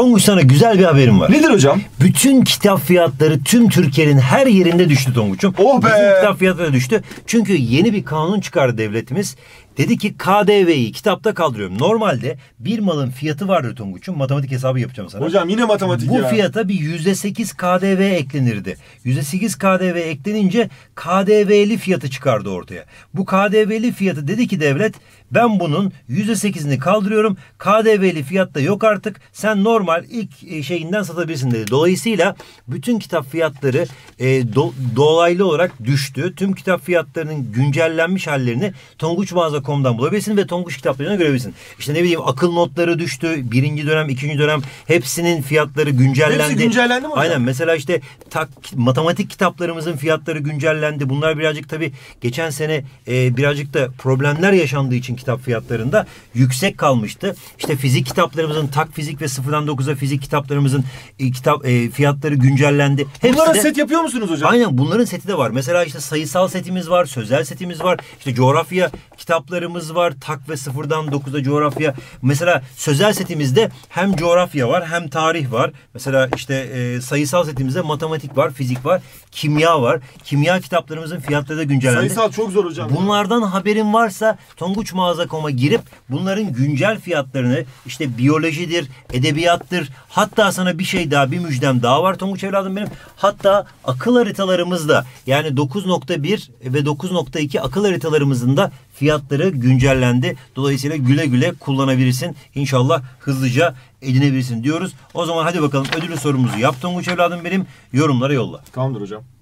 Tonguç, sana güzel bir haberim var. Nedir hocam? Bütün kitap fiyatları tüm Türkiye'nin her yerinde düştü Tonguç'um. Oh be! Bütün kitap fiyatları düştü. Çünkü yeni bir kanun çıkardı devletimiz. Dedi ki KDV'yi kitapta kaldırıyorum. Normalde bir malın fiyatı vardır Tonguç'um. Matematik hesabı yapacağım sana. Hocam yine matematik ya. Bu fiyata bir %8 KDV eklenirdi. %8 KDV eklenince KDV'li fiyatı çıkardı ortaya. Bu KDV'li fiyatı dedi ki devlet, ben bunun %8'ini kaldırıyorum. KDV'li fiyat da yok artık. Sen normal ilk şeyinden satabilirsin dedi. Dolayısıyla bütün kitap fiyatları dolaylı olarak düştü. Tüm kitap fiyatlarının güncellenmiş hallerini Tonguç Mağaza.com'dan bulabilirsin ve Tonguç kitaplarını görebilirsin. İşte ne bileyim, akıl notları düştü. Birinci dönem, ikinci dönem hepsinin fiyatları güncellendi. Hepsi güncellendi mi hocam? Aynen. Mesela işte matematik kitaplarımızın fiyatları güncellendi. Bunlar birazcık tabii geçen sene birazcık da problemler yaşandığı için kitap fiyatlarında yüksek kalmıştı. İşte fizik kitaplarımızın, tak fizik ve 0'dan 9'a fizik kitaplarımızın fiyatları güncellendi. Bunlara set yapıyor musunuz hocam? Aynen, bunların seti de var. Mesela işte sayısal setimiz var, sözel setimiz var. İşte coğrafya kitaplarımız var. Tak ve 0'dan 9'a coğrafya. Mesela sözel setimizde hem coğrafya var hem tarih var. Mesela işte sayısal setimizde matematik var, fizik var, kimya var. Kimya kitaplarımızın fiyatları da güncellendi. Sayısal çok zor hocam. Bunlardan haberin varsa Tonguç Mağaza.com'a girip bunların güncel fiyatlarını, işte biyolojidir, edebiyattır. Hatta sana bir şey daha, bir müjdem daha var Tonguç evladım benim. Hatta akıl haritalarımızda, yani 9.1 ve 9.2 akıl haritalarımızın da fiyatları güncellendi. Dolayısıyla güle güle kullanabilirsin. İnşallah hızlıca edinebilirsin diyoruz. O zaman hadi bakalım, ödüllü sorumuzu yap Tonguç evladım benim. Yorumlara yolla. Tamamdır hocam.